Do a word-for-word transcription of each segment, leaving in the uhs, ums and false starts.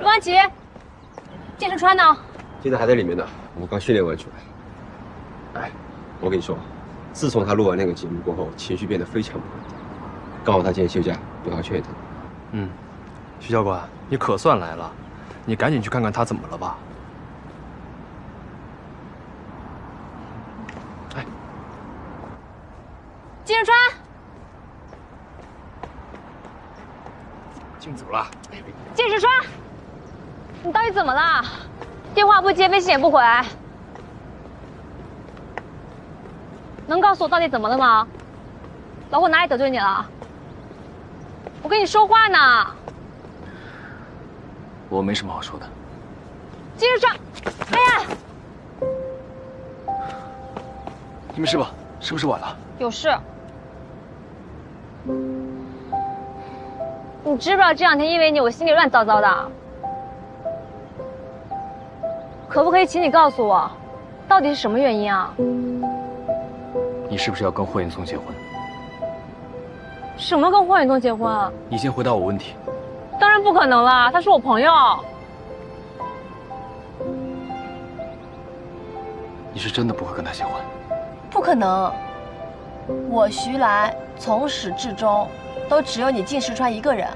罗安琪，健身穿呢？现在还在里面呢，我刚训练完出来。哎，我跟你说，自从他录完那个节目过后，情绪变得非常不稳定。刚好他今天休假，我要劝一劝。嗯，徐教官，你可算来了，你赶紧去看看他怎么了吧。哎，金日川，进组了。金日川，你到底怎么了？电话不接，微信也不回，能告诉我到底怎么了吗？老虎哪里得罪你了？ 我跟你说话呢，我没什么好说的。接着上，哎呀，你没事吧？是不是晚了？有事。你知不知道这两天因为你我心里乱糟糟的？可不可以请你告诉我，到底是什么原因啊？你是不是要跟霍云松结婚？ 什么跟霍远东结婚啊？你先回答我问题。当然不可能啦，他是我朋友。你是真的不会跟他结婚？不可能。我徐来从始至终都只有你靳石川一个人。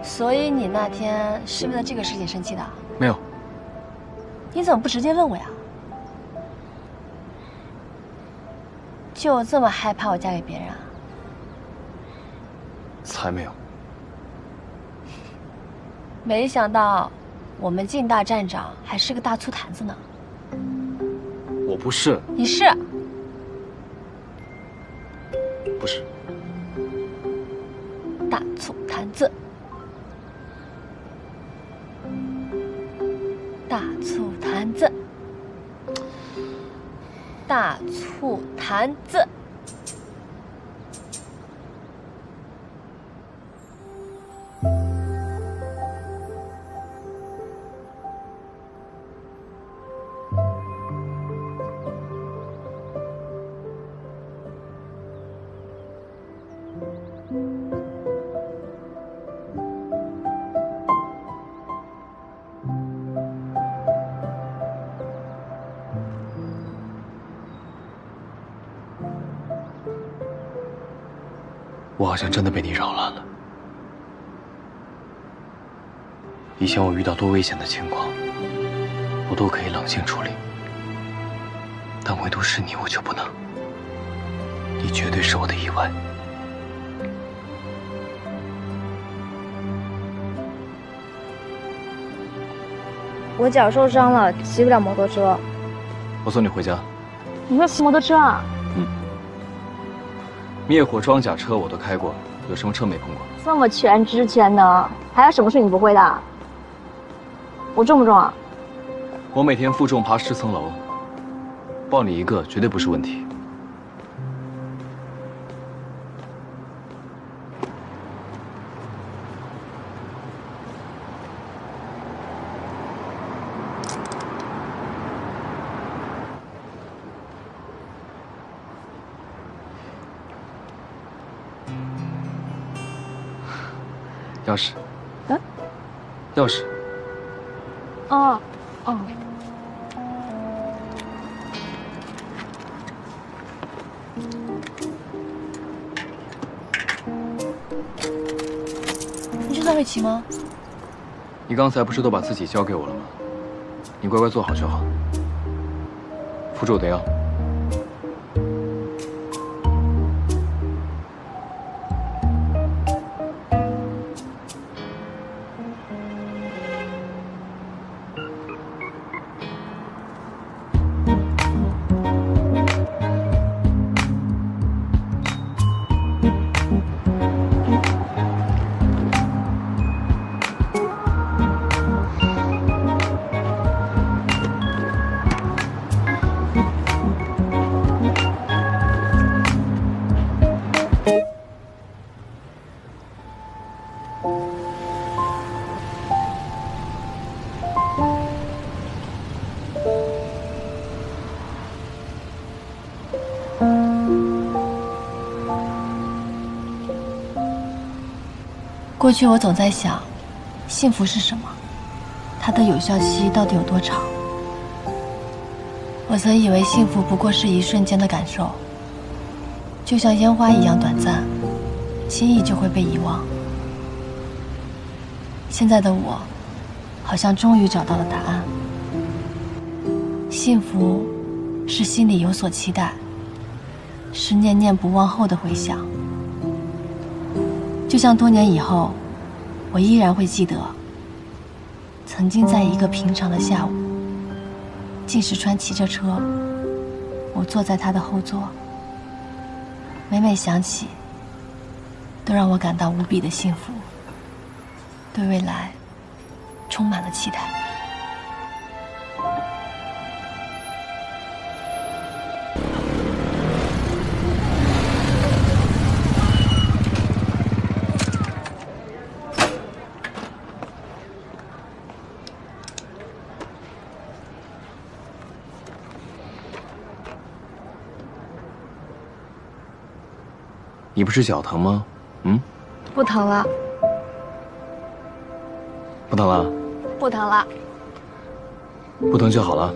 所以你那天是为了这个事情生气的？ 没有。你怎么不直接问我呀？就这么害怕我嫁给别人啊？才没有。没想到我们靳大站长还是个大醋坛子呢。我不是。你是。不是。大醋坛子。 大醋坛子，大醋坛子。我好像真的被你扰乱了。以前我遇到多危险的情况，我都可以冷静处理，但唯独是你，我就不能。你绝对是我的意外。我脚受伤了，骑不了摩托车。我送你回家。你会骑摩托车啊？ 灭火装甲车我都开过，有什么车没碰过？这么全知全能，还有什么是你不会的？我重不重啊？我每天负重爬十层楼，抱你一个绝对不是问题。钥匙，嗯，钥匙。哦，哦。你真的会骑吗？你刚才不是都把自己交给我了吗？你乖乖做好就好。扶住我的腰。过去我总在想，幸福是什么？它的有效期到底有多长？我曾以为幸福不过是一瞬间的感受，就像烟花一样短暂，轻易就会被遗忘。现在的我，好像终于找到了答案。幸福，是心里有所期待，是念念不忘后的回响。 就像多年以后，我依然会记得，曾经在一个平常的下午，靳石川骑着车，我坐在他的后座。每每想起，都让我感到无比的幸福，对未来充满了期待。你不是脚疼吗？嗯，不疼了，不疼了，不疼了，不疼就好了，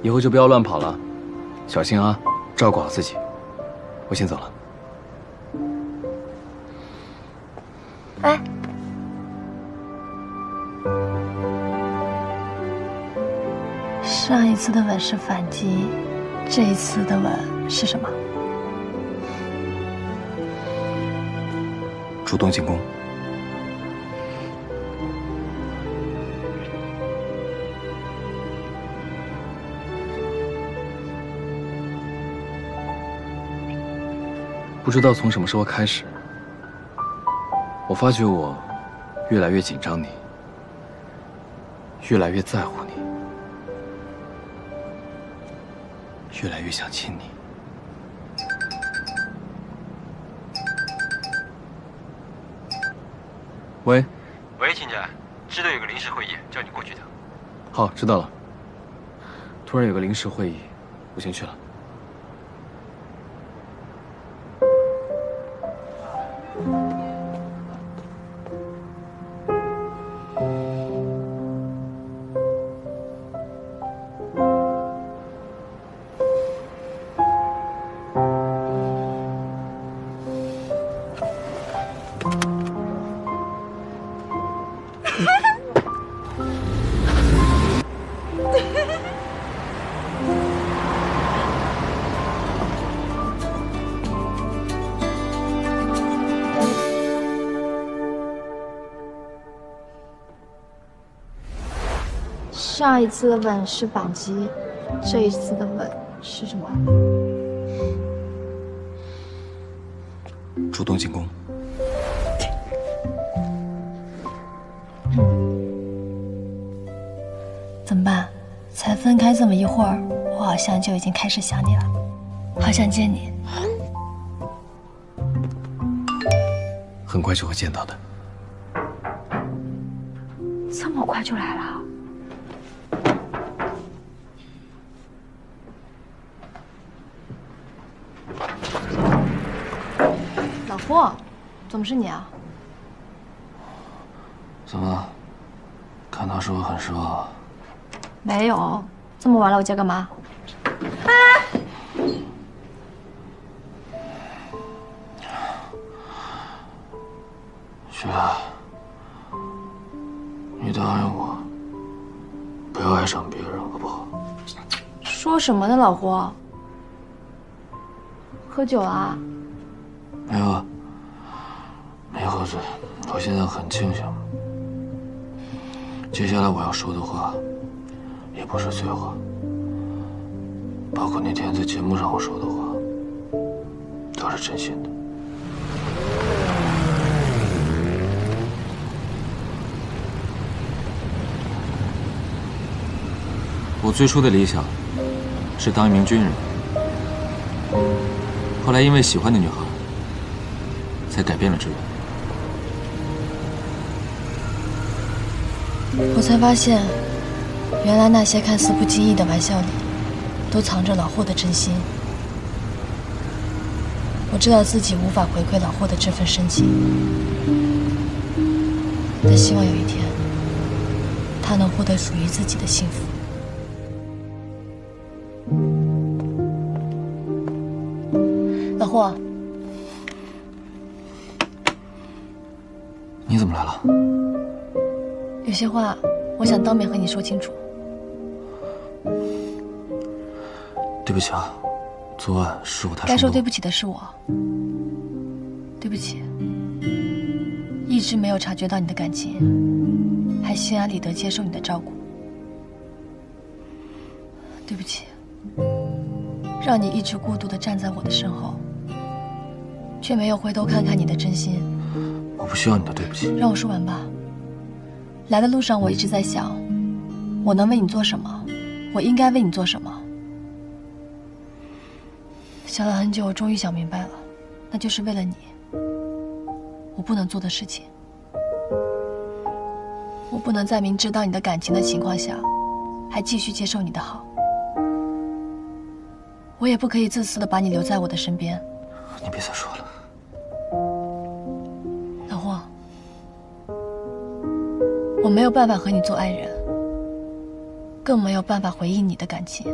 以后就不要乱跑了，小心啊，照顾好自己。我先走了。哎，上一次的吻是反击，这一次的吻是什么？ 主动进攻。不知道从什么时候开始，我发觉我越来越紧张你，越来越在乎你，越来越想亲你。 喂，喂，秦展，支队有个临时会议，叫你过去一趟。好，知道了。突然有个临时会议，我先去了。上一次的吻是反击，这一次的吻是什么？主动进攻。嗯、怎么办？才分开这么一会儿，我好像就已经开始想你了，好想见你。很快就会见到的。这么快就来了？ 哇，怎么是你啊？怎么？看他是不是很失望啊？没有，这么晚了我家干嘛？哎，雪儿，你答应我，不要爱上别人，好不好？说什么呢，老胡？喝酒啊？没有。 没喝醉，我现在很清醒。接下来我要说的话，也不是醉话，包括那天在节目上我说的话，都是真心的。我最初的理想是当一名军人，后来因为喜欢的女孩，才改变了志愿。 我才发现，原来那些看似不经意的玩笑里，都藏着老霍的真心。我知道自己无法回馈老霍的这份深情，但希望有一天，他能获得属于自己的幸福。 老胡，你怎么来了？有些话，我想当面和你说清楚。对不起啊，昨晚是我太冲动。该说对不起的是我。对不起，一直没有察觉到你的感情，还心安理得接受你的照顾。对不起，让你一直孤独地站在我的身后。 却没有回头看看你的真心。我不需要你的对不起。让我说完吧。来的路上，我一直在想，我能为你做什么，我应该为你做什么。想了很久，我终于想明白了，那就是为了你，我不能做的事情。我不能在明知道你的感情的情况下，还继续接受你的好。我也不可以自私的把你留在我的身边。你别再说了。 我没有办法和你做爱人，更没有办法回应你的感情。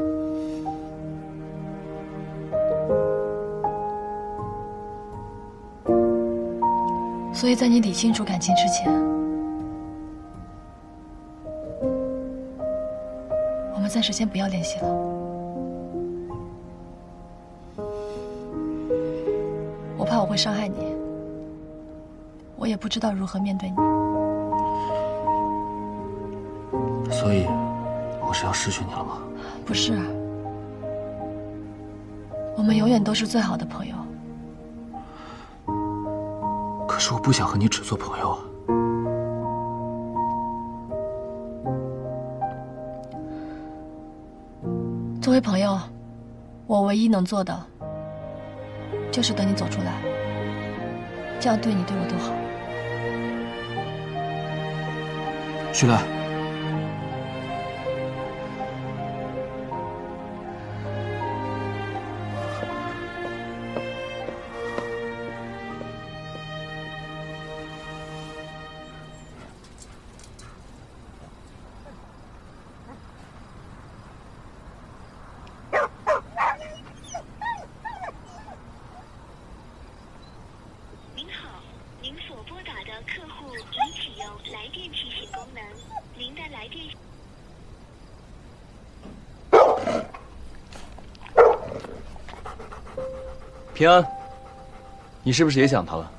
所以在你理清楚感情之前，我们暂时先不要联系了。我怕我会伤害你，我也不知道如何面对你。 所以，我是要失去你了吗？不是，我们永远都是最好的朋友。可是我不想和你只做朋友啊！作为朋友，我唯一能做的就是等你走出来，这样对你对我都好。徐来。 平安，你是不是也想他了？